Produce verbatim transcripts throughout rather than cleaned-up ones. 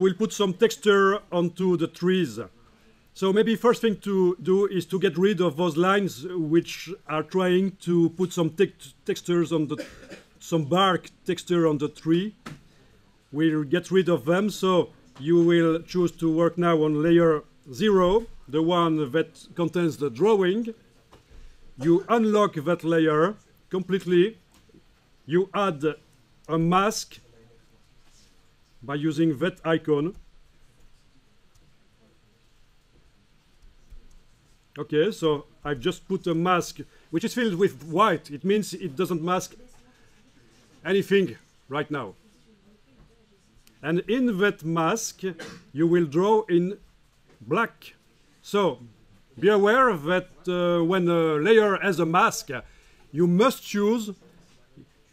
we'll put some texture onto the trees. So maybe first thing to do is to get rid of those lines which are trying to put some te textures on the, some bark texture on the tree. We'll get rid of them, so you will choose to work now on layer zero, the one that contains the drawing. You unlock that layer completely. You add a mask by using that icon. Okay, so I've just put a mask which is filled with white. It means it doesn't mask anything right now. And in that mask, you will draw in black. So be aware that uh, when a layer has a mask, you must choose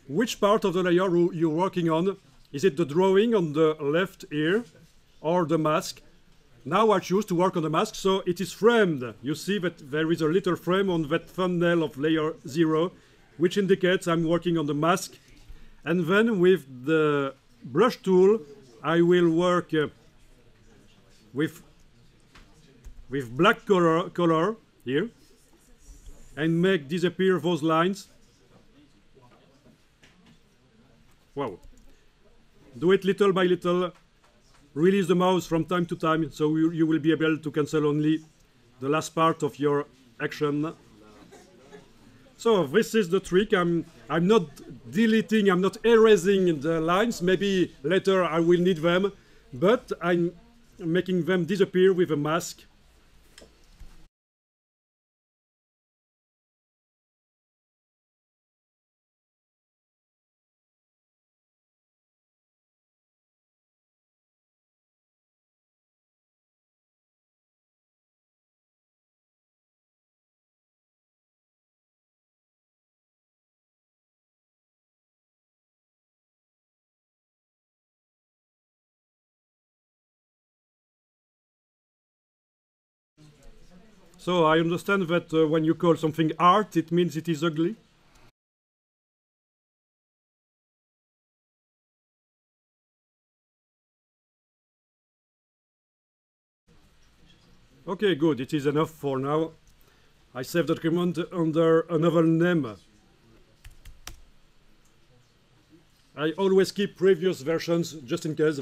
which part of the layer you're working on. Is it the drawing on the left here or the mask? Now I choose to work on the mask, so it is framed. You see that there is a little frame on that thumbnail of layer zero, which indicates I'm working on the mask. And then with the brush tool, I will work uh, with, with black color, color here and make disappear those lines. Wow. Do it little by little. Release the mouse from time to time, so you, you will be able to cancel only the last part of your action. So this is the trick. I'm, I'm not deleting, I'm not erasing the lines. Maybe later I will need them, but I'm making them disappear with a mask. So I understand that uh, when you call something art, it means it is ugly. Okay, good, it is enough for now. I save the document under another name. I always keep previous versions just in case.